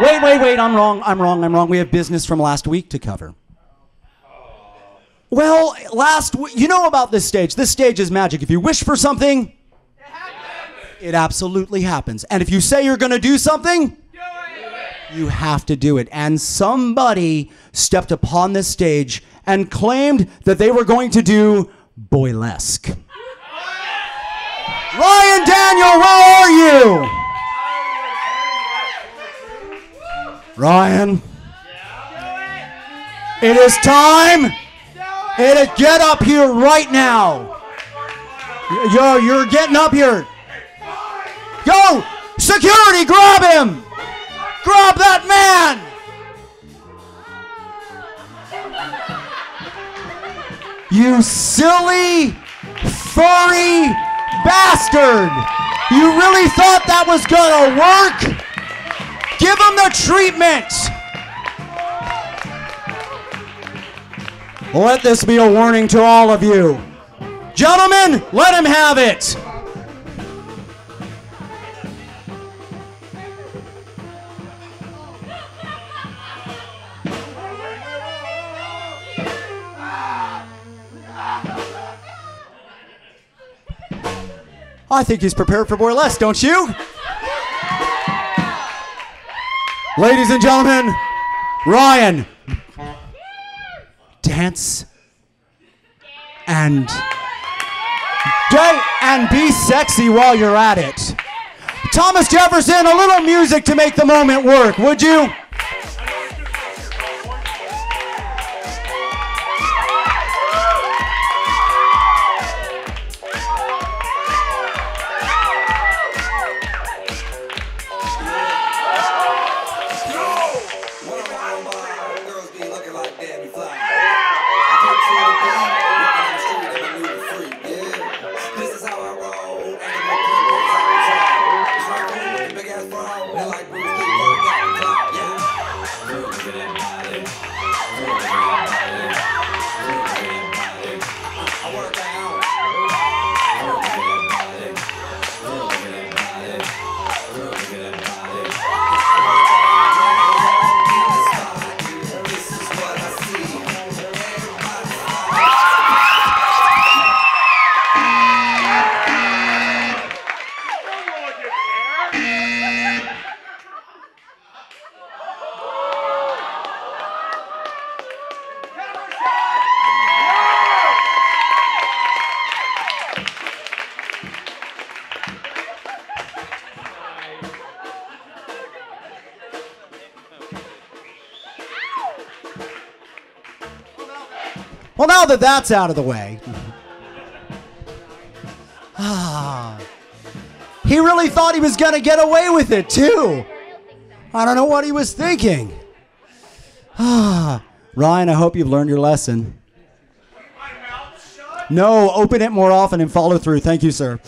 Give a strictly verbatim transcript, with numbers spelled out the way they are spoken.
Wait, wait, wait, I'm wrong, I'm wrong, I'm wrong. We have business from last week to cover. Well, last week, you know about this stage. This stage is magic. If you wish for something, it happens. It absolutely happens. And if you say you're going to do something, do it. You have to do it. And somebody stepped upon this stage and claimed that they were going to do boylesque. Ryan Daniel, where are you? Ryan, it is time. It is, get up here right now. Yo, you're getting up here. Yo, security, grab him. Grab that man. You silly, furry bastard. You really thought that was gonna work? Give him the treatment! Let this be a warning to all of you. Gentlemen, let him have it! I think he's prepared for boylesque, don't you? Ladies and gentlemen, Ryan, dance and date and be sexy while you're at it. Thomas Jefferson, a little music to make the moment work, would you? Well, now that that's out of the way. Ah, he really thought he was going to get away with it, too. I don't know what he was thinking. Ah, Ryan, I hope you've learned your lesson. No, open it more often and follow through. Thank you, sir.